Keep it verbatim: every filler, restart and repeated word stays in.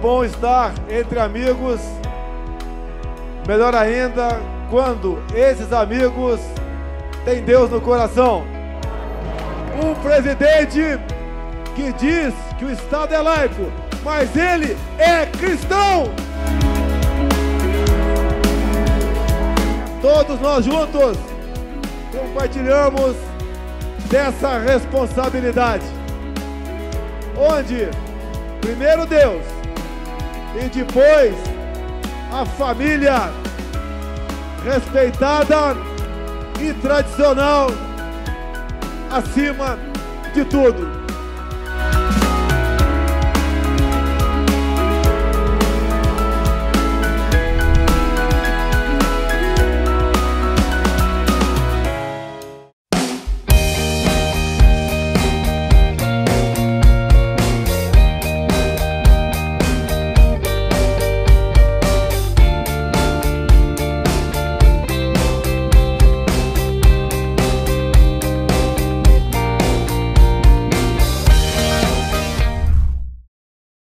bom estar entre amigos, melhor ainda quando esses amigos têm Deus no coração. Um presidente que diz que o Estado é laico, mas ele é cristão. Todos nós juntos compartilhamos dessa responsabilidade, onde primeiro Deus e depois a família respeitada e tradicional acima de tudo.